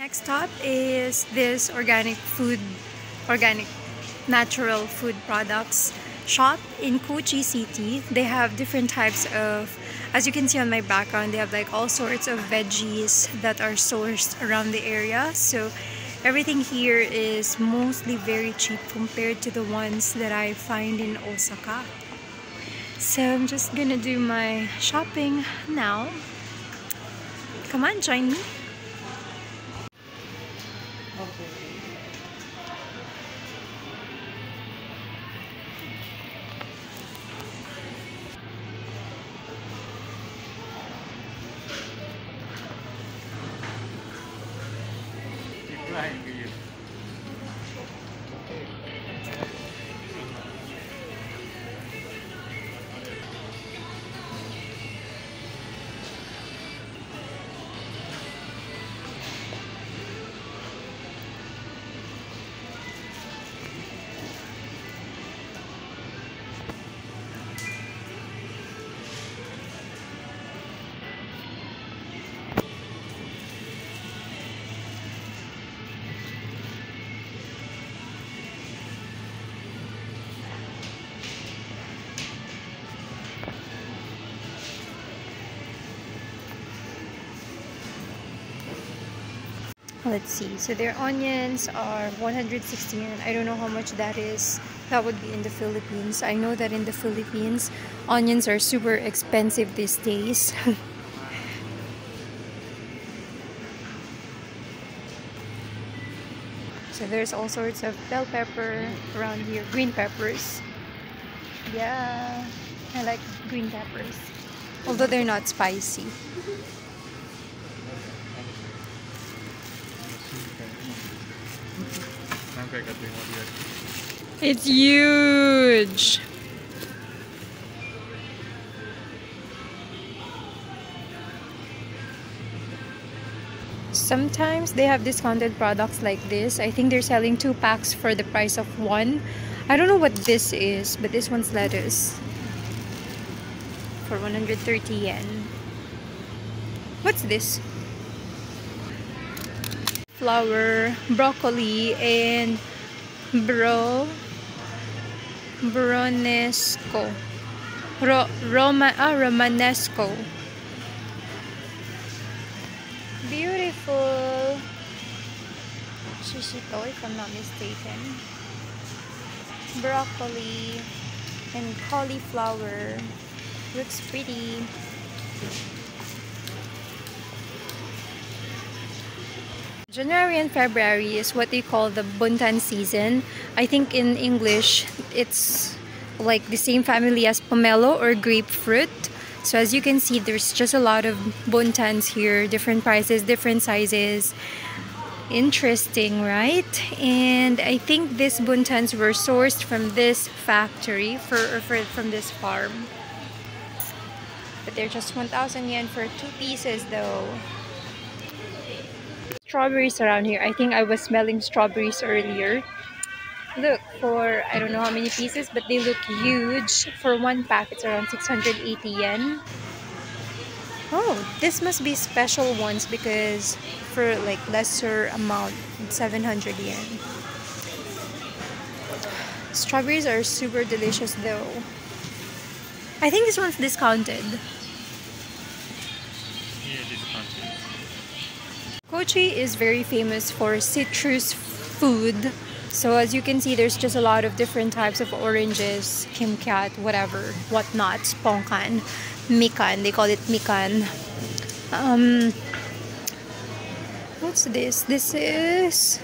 Next stop is this organic natural food products shop in Kochi City. They have different types of, as you can see on my background, they have like all sorts of veggies that are sourced around the area. So everything here is mostly very cheap compared to the ones that I find in Osaka. So I'm just gonna do my shopping now. Come on, join me. Let's see, so their onions are 160 yen. I don't know how much that is. That would be in the Philippines. I know that in the Philippines onions are super expensive these days. So there's all sorts of bell pepper around here, green peppers. Yeah, I like green peppers, although they're not spicy. It's huge! Sometimes they have discounted products like this. I think they're selling 2 packs for the price of 1. I don't know what this is, but this one's lettuce for 130 yen. What's this? Flour, broccoli, and romanesco. Romanesco. Beautiful. Shishito, if I'm not mistaken. Broccoli and cauliflower. Looks pretty. January and February is what they call the buntan season. I think in English, it's like the same family as pomelo or grapefruit. So as you can see, there's just a lot of buntans here. Different prices, different sizes. Interesting, right? And I think these buntans were sourced from this factory, from this farm. But they're just 1,000 yen for 2 pieces though. Strawberries around here. I think I was smelling strawberries earlier. Look, for I don't know how many pieces, but they look huge. For 1 pack, it's around 680 yen. Oh, this must be special ones because for like lesser amount, 700 yen. Strawberries are super delicious though. I think this one's discounted. Yeah, discounted. Kochi is very famous for citrus food. So as you can see, there's just a lot of different types of oranges, kimkat, whatever, whatnot, pongkan, mikan, they call it mikan. What's this? This is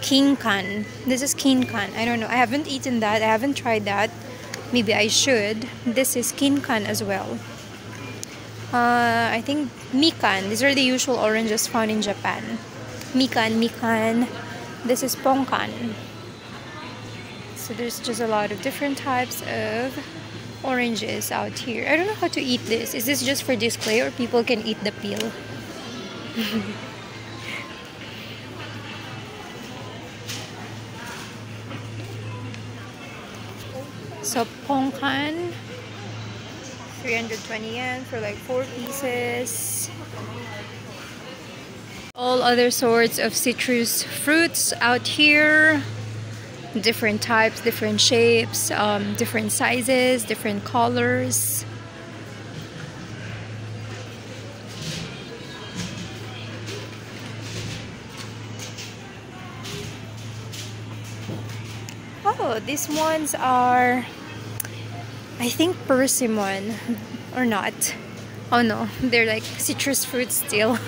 kinkan. This is kinkan. I don't know. I haven't eaten that. I haven't tried that. Maybe I should. This is kinkan as well. I think mikan. These are the usual oranges found in Japan. Mikan. This is pongkan. So there's just a lot of different types of oranges out here. I don't know how to eat this. Is this just for display or people can eat the peel? So pongkan. 320 yen for like 4 pieces. All all other sorts of citrus fruits out here. Different types, different shapes, different sizes, different colors. Oh, these ones are, I think, persimmon or not. Oh no, they're like citrus fruit still.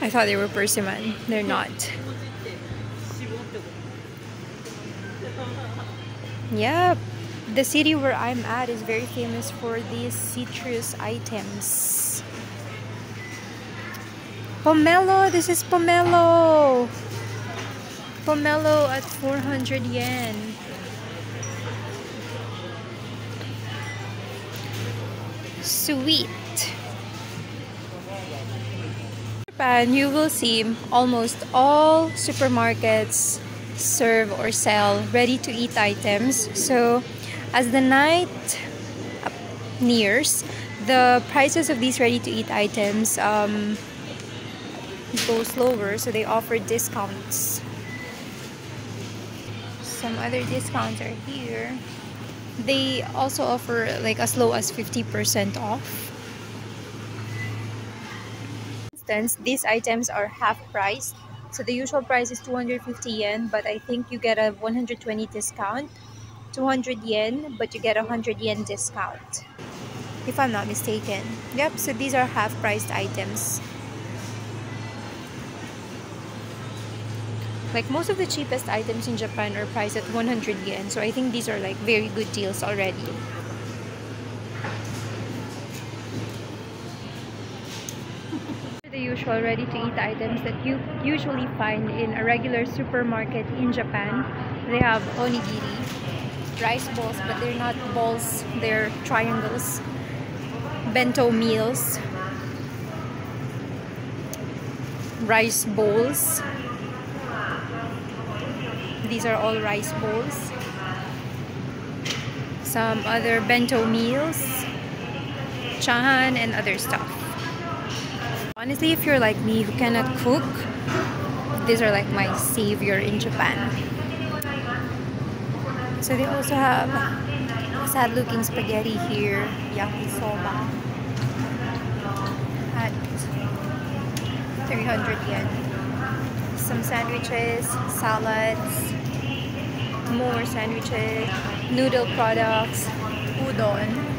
I thought they were persimmon. They're not. Yeah, the city where I'm at is very famous for these citrus items. Pomelo, this is pomelo. Pomelo at 400 yen. Sweet. In Japan, you will see almost all supermarkets serve or sell ready-to-eat items. So as the night nears, the prices of these ready-to-eat items goes lower, so they offer discounts. Some other discounts are here. They also offer like as low as 50% off. For instance, these items are half priced. So the usual price is 250 yen, but I think you get a 120 discount. 200 yen, but you get a 100 yen discount, if I'm not mistaken. Yep, so these are half-priced items. Like most of the cheapest items in Japan are priced at 100 yen. So I think these are like very good deals already. The usual ready-to-eat items that you usually find in a regular supermarket in Japan. They have onigiri, rice balls, but they're not balls, they're triangles, bento meals, rice bowls. These are all rice bowls. Some other bento meals, chahan, and other stuff. Honestly, if you're like me who cannot cook, these are like my savior in Japan. So they also have sad-looking spaghetti here, yakisoba, at 300 yen. Some sandwiches, salads, more sandwiches, noodle products, udon.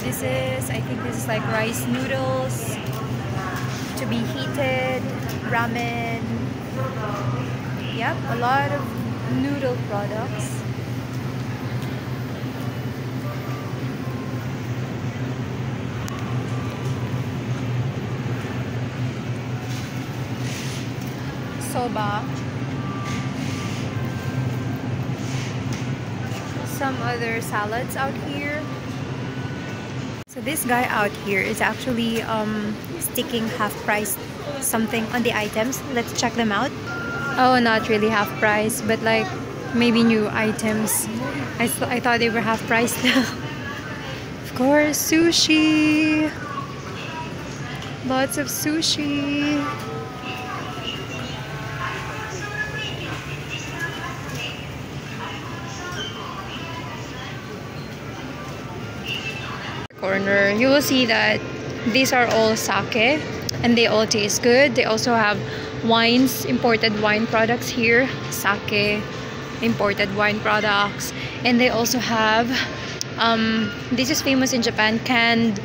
This is, I think this is like rice noodles to be heated, ramen. Yep, a lot of noodle products. Soba. Some other salads out here. So this guy out here is actually sticking half price something on the items. Let's check them out. Oh, not really half price, but like maybe new items. I thought they were half price now. Of course, sushi. Lots of sushi. Corner, you will see that these are all sake and they all taste good. They also have wines, imported wine products here, sake, imported wine products, and they also have this is famous in Japan, canned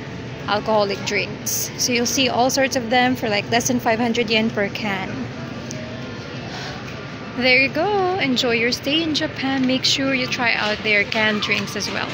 alcoholic drinks. So you'll see all sorts of them for like less than 500 yen per can. There you go. Enjoy your stay in Japan. Make sure you try out their canned drinks as well.